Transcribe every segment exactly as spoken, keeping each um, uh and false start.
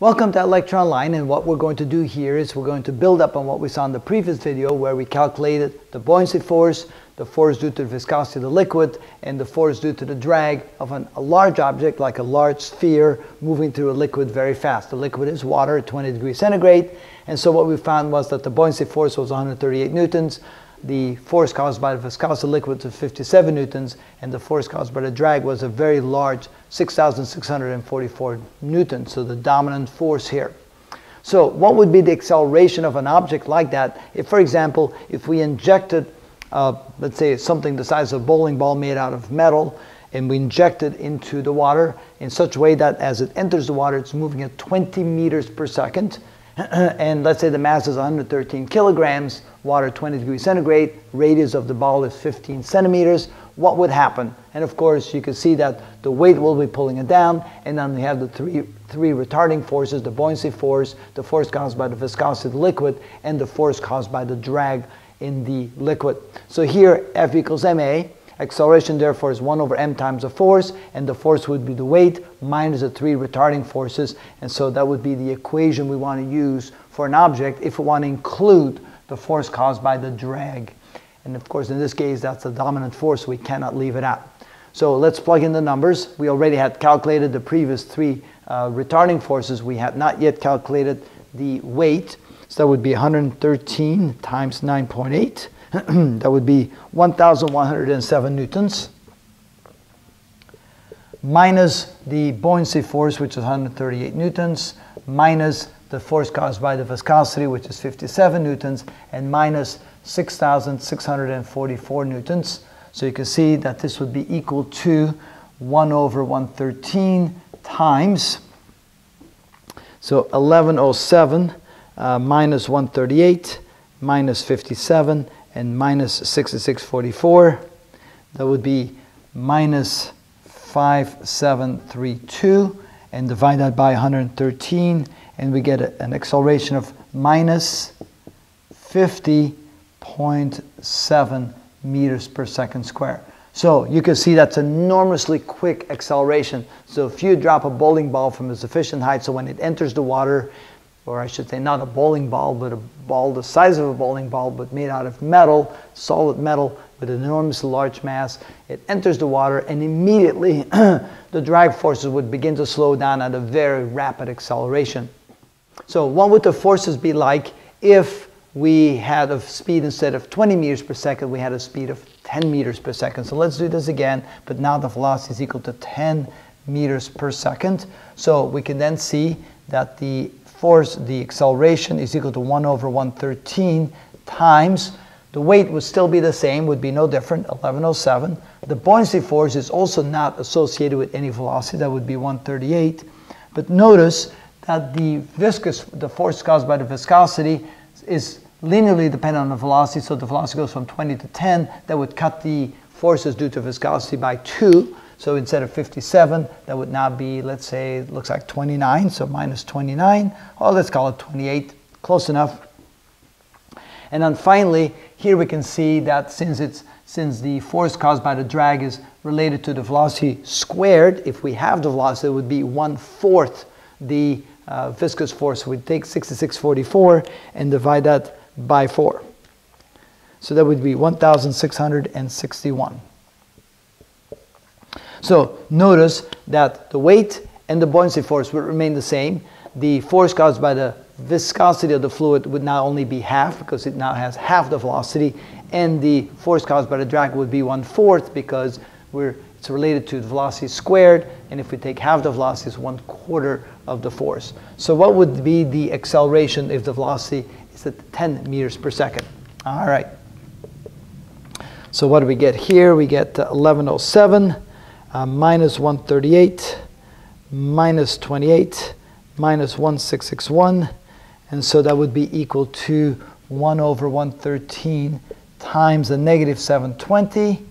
Welcome to iLecture Online, and what we're going to do here is we're going to build up on what we saw in the previous video where we calculated the buoyancy force, the force due to the viscosity of the liquid, and the force due to the drag of an, a large object like a large sphere moving through a liquid very fast. The liquid is water at twenty degrees centigrade, and so what we found was that the buoyancy force was one hundred thirty-eight newtons, the force caused by the viscosity of the liquid was fifty-seven newtons, and the force caused by the drag was a very large six thousand six hundred forty-four newtons, so the dominant force here. So what would be the acceleration of an object like that if, for example, if we injected, uh, let's say, something the size of a bowling ball made out of metal, and we inject it into the water in such a way that as it enters the water, it's moving at twenty meters per second, and let's say the mass is one hundred thirteen kilograms, water twenty degrees centigrade, radius of the ball is fifteen centimeters, what would happen? And of course you can see that the weight will be pulling it down, and then we have the three, three retarding forces, the buoyancy force, the force caused by the viscosity of the liquid, and the force caused by the drag in the liquid. So here F equals ma, acceleration therefore is one over m times the force, and the force would be the weight minus the three retarding forces, and so that would be the equation we want to use for an object if we want to include the force caused by the drag. And of course in this case that's the dominant force, we cannot leave it out. So let's plug in the numbers. We already had calculated the previous three uh, retarding forces. We had not yet calculated the weight, so that would be one hundred thirteen times nine point eight. That would be one thousand one hundred seven newtons, minus the buoyancy force, which is one hundred thirty-eight newtons, minus the force caused by the viscosity, which is fifty-seven newtons, and minus six thousand six hundred forty-four newtons. So you can see that this would be equal to one over one hundred thirteen times, so eleven oh seven uh, minus one hundred thirty-eight minus fifty-seven, and minus sixty-six forty-four, that would be minus five thousand seven hundred thirty-two, and divide that by one hundred thirteen, and we get a, an acceleration of minus fifty point seven meters per second squared. So you can see that's enormously quick acceleration. So if you drop a bowling ball from a sufficient height, so when it enters the water, or I should say not a bowling ball, but a ball the size of a bowling ball, but made out of metal, solid metal, with an enormously large mass. It enters the water, and immediately the drag forces would begin to slow down at a very rapid acceleration. So what would the forces be like if we had a speed, instead of twenty meters per second, we had a speed of ten meters per second? So let's do this again, but now the velocity is equal to ten meters per second. So we can then see that the force, the acceleration, is equal to one over one hundred thirteen times, the weight would still be the same, would be no different, eleven oh seven. The buoyancy force is also not associated with any velocity, that would be one hundred thirty-eight. But notice that the viscous, the force caused by the viscosity is linearly dependent on the velocity, so the velocity goes from twenty to ten, that would cut the forces due to viscosity by two. So instead of fifty-seven, that would now be, let's say, it looks like twenty-nine, so minus twenty-nine, or let's call it twenty-eight, close enough. And then finally, here we can see that since, it's, since the force caused by the drag is related to the velocity squared, if we have the velocity, it would be one-fourth the uh, viscous force. We'd take sixty-six forty-four and divide that by four. So that would be one thousand six hundred sixty-one. So notice that the weight and the buoyancy force would remain the same. The force caused by the viscosity of the fluid would now only be half, because it now has half the velocity, and the force caused by the drag would be one-fourth, because we're, it's related to the velocity squared, and if we take half the velocity, it's one-quarter of the force. So what would be the acceleration if the velocity is at ten meters per second? All right. So what do we get here? We get eleven oh seven. Uh, minus one hundred thirty-eight, minus twenty-eight, minus one thousand six hundred sixty-one, and so that would be equal to one over one hundred thirteen times the negative seven hundred twenty,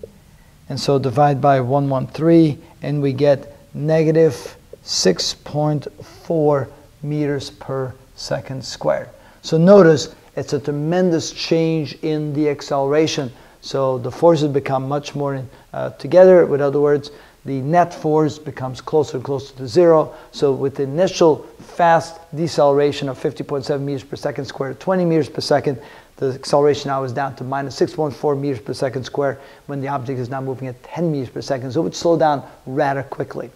and so divide by one hundred thirteen, and we get negative six point four meters per second squared. So notice it's a tremendous change in the acceleration. So the forces become much more uh, together. In other words, the net force becomes closer and closer to zero. So with the initial fast deceleration of fifty point seven meters per second squared to twenty meters per second. The acceleration now is down to minus six point one four meters per second squared when the object is now moving at ten meters per second. So it would slow down rather quickly.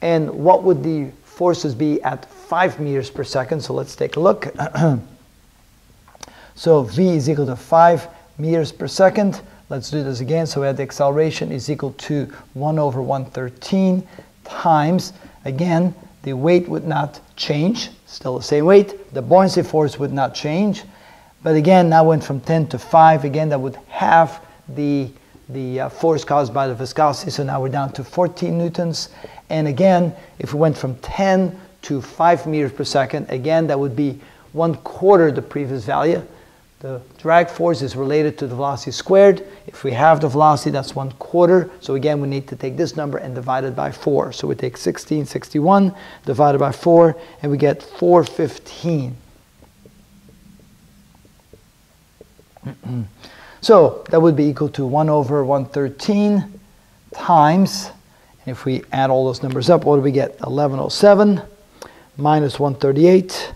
And what would the forces be at five meters per second? So let's take a look. So v is equal to five meters per second. Let's do this again. So we had the acceleration is equal to one over one thirteen times, again, the weight would not change, still the same weight. The buoyancy force would not change. But again, now went from ten to five. Again, that would halve the, the uh, force caused by the viscosity. So now we're down to fourteen newtons. And again, if we went from ten to five meters per second, again, that would be one quarter the previous value. The drag force is related to the velocity squared. If we have the velocity, that's one quarter. So again, we need to take this number and divide it by four. So we take sixteen sixty-one divided by four, and we get four fifteen. So that would be equal to one over one thirteen times, and if we add all those numbers up, what do we get? eleven oh seven minus one thirty-eight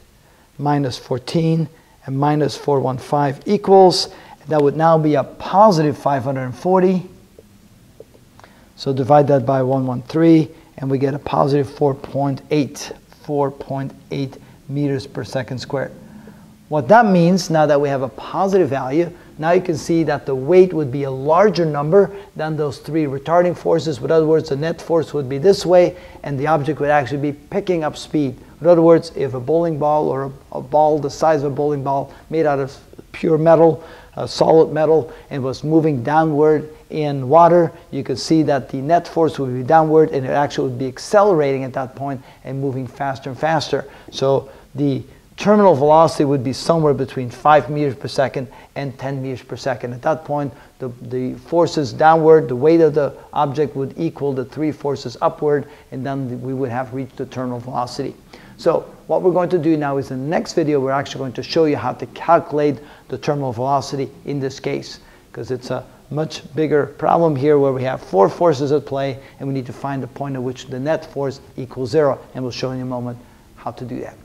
minus fourteen, and minus four hundred fifteen equals, that would now be a positive five hundred forty. So divide that by one hundred thirteen, and we get a positive four point eight, four point eight meters per second squared. What that means, now that we have a positive value, now you can see that the weight would be a larger number than those three retarding forces. In other words, the net force would be this way, and the object would actually be picking up speed. In other words, if a bowling ball or a, a ball the size of a bowling ball made out of pure metal, uh, solid metal, and was moving downward in water, you could see that the net force would be downward, and it actually would be accelerating at that point and moving faster and faster. So the terminal velocity would be somewhere between five meters per second and ten meters per second. At that point, the, the forces downward, the weight of the object would equal the three forces upward, and then we would have reached the terminal velocity. So what we're going to do now is, in the next video, we're actually going to show you how to calculate the terminal velocity in this case, because it's a much bigger problem here where we have four forces at play, and we need to find the point at which the net force equals zero, and we'll show you in a moment how to do that.